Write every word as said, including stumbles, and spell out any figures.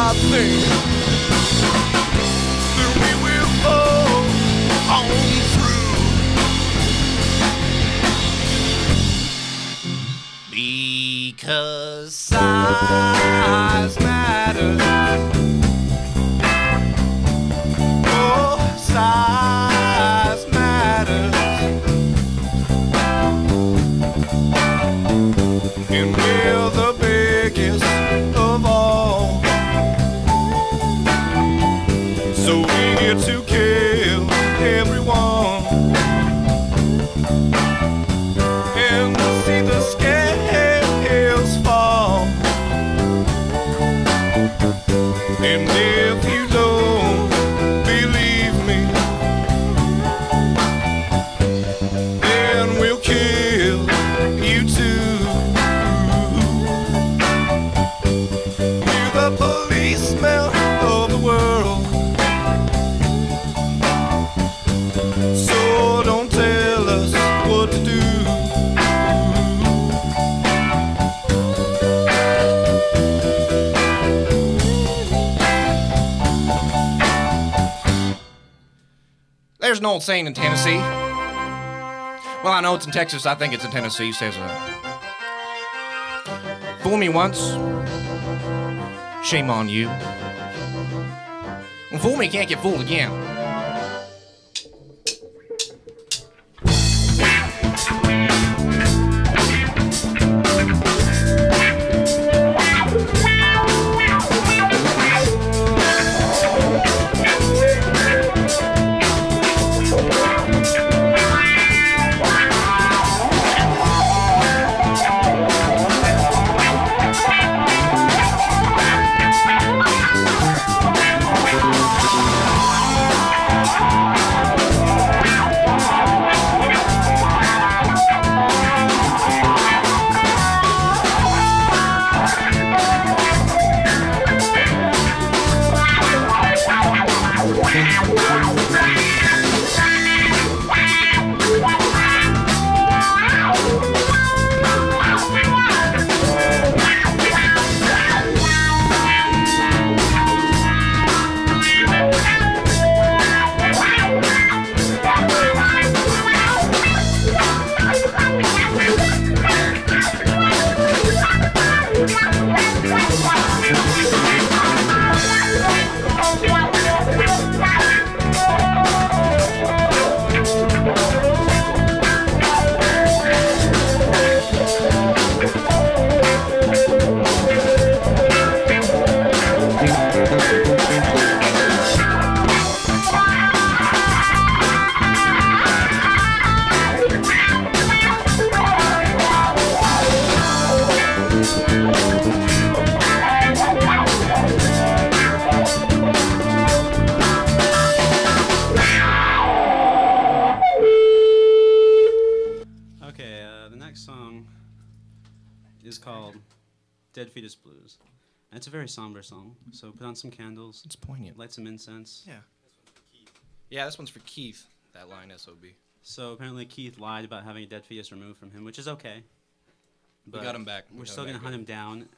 I think that we will pull on through, because size matters. Oh, size matters, and we're the biggest of all. So we're here to kill everyone and see the scales fall. And if you don't believe me, then we'll kill you too. You're the policeman of the world. So don't tell us what to do. There's an old saying in Tennessee. Well, I know it's in Texas. I think it's in Tennessee. Says, uh, "Fool me once, shame on you. Well, fool me can't get fooled again." Dead Fetus Blues. And it's a very somber song, so put on some candles. It's poignant. Light some incense. Yeah. This one's for Keith. Yeah, this one's for Keith, that line S O B. So apparently Keith lied about having a dead fetus removed from him, which is okay. But we got him back. We we're got still going to hunt him down